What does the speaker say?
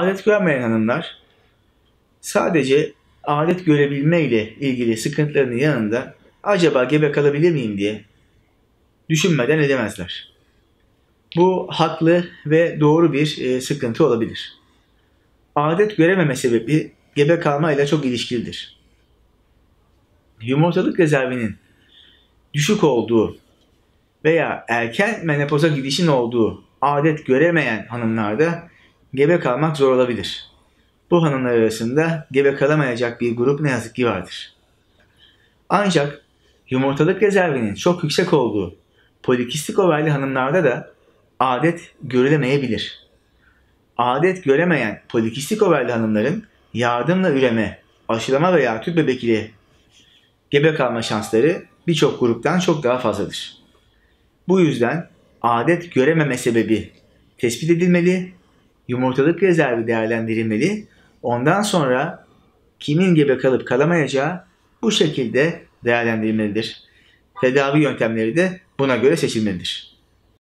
Adet görmeyen hanımlar sadece adet görebilme ile ilgili sıkıntılarının yanında acaba gebe kalabilir miyim diye düşünmeden edemezler. Bu haklı ve doğru bir sıkıntı olabilir. Adet görememe sebebi gebe kalmayla çok ilişkilidir. Yumurtalık rezervinin düşük olduğu veya erken menopoza gidişin olduğu adet göremeyen hanımlarda gebe kalmak zor olabilir. Bu hanımlar arasında gebe kalamayacak bir grup ne yazık ki vardır. Ancak yumurtalık rezervinin çok yüksek olduğu polikistik overli hanımlarda da adet görülemeyebilir. Adet göremeyen polikistik overli hanımların yardımla üreme, aşılama veya tüp bebek ile gebe kalma şansları birçok gruptan çok daha fazladır. Bu yüzden adet görememe sebebi tespit edilmeli, yumurtalık rezervi değerlendirilmeli, ondan sonra kimin gebe kalıp kalamayacağı bu şekilde değerlendirilmelidir. Tedavi yöntemleri de buna göre seçilmelidir.